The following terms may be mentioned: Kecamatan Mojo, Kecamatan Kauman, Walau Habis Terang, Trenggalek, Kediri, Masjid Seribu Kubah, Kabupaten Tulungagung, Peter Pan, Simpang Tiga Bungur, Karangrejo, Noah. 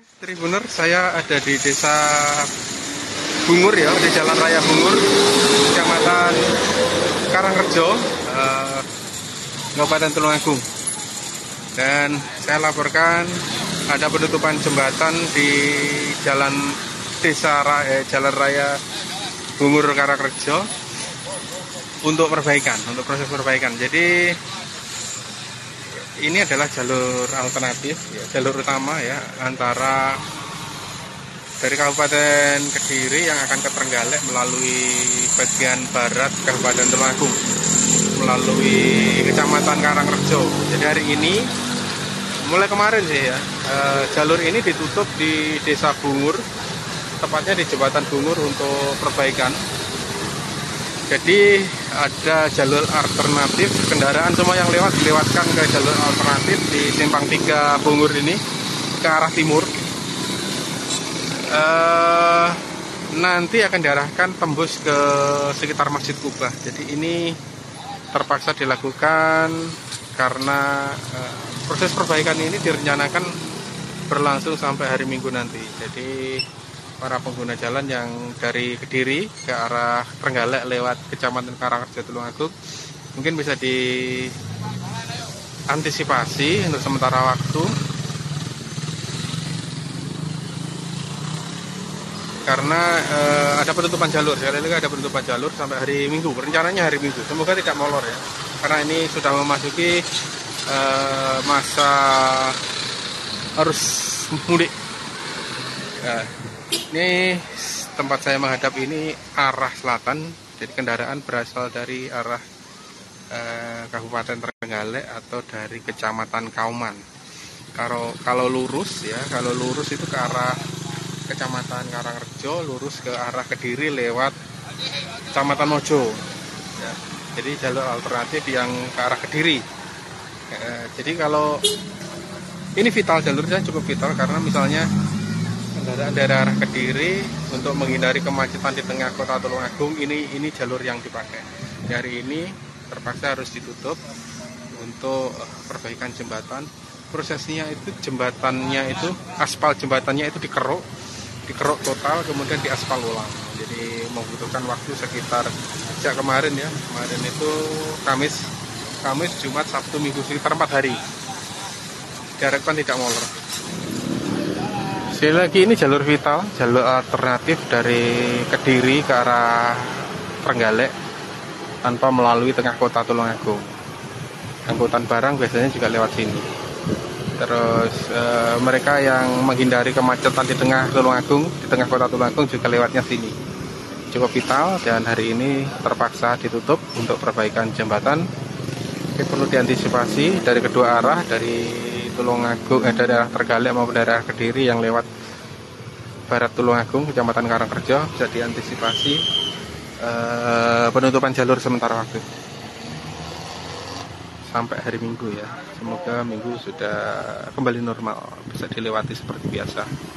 Tribuner, saya ada di desa Bungur ya, di Jalan Raya Bungur, Kecamatan Karangrejo, Kabupaten Tulungagung. Dan saya laporkan ada penutupan jembatan di Jalan Raya Bungur Karangrejo untuk perbaikan, untuk proses perbaikan. Jadi ini adalah jalur alternatif, jalur utama ya, antara dari Kabupaten Kediri yang akan ke Trenggalek melalui bagian barat Kabupaten Tulungagung melalui Kecamatan Karangrejo. Jadi hari ini, mulai kemarin sih ya, jalur ini ditutup di Desa Bungur, tepatnya di Jembatan Bungur untuk perbaikan. Jadi ada jalur alternatif, kendaraan semua yang lewat dilewatkan ke jalur alternatif di Simpang Tiga Bungur ini ke arah timur. Nanti akan diarahkan tembus ke sekitar Masjid Kubah. Jadi ini terpaksa dilakukan karena proses perbaikan ini direncanakan berlangsung sampai hari Minggu nanti. Jadi para pengguna jalan yang dari Kediri ke arah Trenggalek lewat Kecamatan Karangrejo Tulungagung mungkin bisa diantisipasi untuk sementara waktu, karena ada penutupan jalur. Sekali lagi ada penutupan jalur sampai hari Minggu. Rencananya hari Minggu. Semoga tidak molor ya, karena ini sudah memasuki masa arus mudik. Ini tempat saya menghadap ini arah selatan, jadi kendaraan berasal dari arah Kabupaten Trenggalek atau dari Kecamatan Kauman. Kalau lurus ya, kalau lurus itu ke arah Kecamatan Karangrejo, lurus ke arah Kediri lewat Kecamatan Mojo. Ya, jadi jalur alternatif yang ke arah Kediri. Jadi kalau ini vital, jalurnya cukup vital karena misalnya kendaraan dari arah Kediri untuk menghindari kemacetan di tengah kota Tulungagung, ini jalur yang dipakai. Hari ini terpaksa harus ditutup untuk perbaikan jembatan. Prosesnya itu jembatannya itu, aspal jembatannya itu dikeruk total, kemudian diaspal ulang. Jadi membutuhkan waktu sekitar sejak kemarin ya, kemarin itu Kamis, Jumat, Sabtu, Minggu, sekitar 4 hari. Diharapkan tidak molor. Sekali lagi ini jalur vital, jalur alternatif dari Kediri ke arah Trenggalek tanpa melalui tengah kota Tulungagung. Angkutan barang biasanya juga lewat sini. Terus mereka yang menghindari kemacetan di tengah Tulungagung, di tengah kota Tulungagung juga lewatnya sini. Cukup vital dan hari ini terpaksa ditutup untuk perbaikan jembatan. Ini perlu diantisipasi dari kedua arah, dari Tulungagung, dari arah Trenggalek maupun dari arah Kediri yang lewat barat Tulungagung, Kecamatan Karangrejo, bisa diantisipasi penutupan jalur sementara waktu sampai hari Minggu ya. Semoga Minggu sudah kembali normal, bisa dilewati seperti biasa.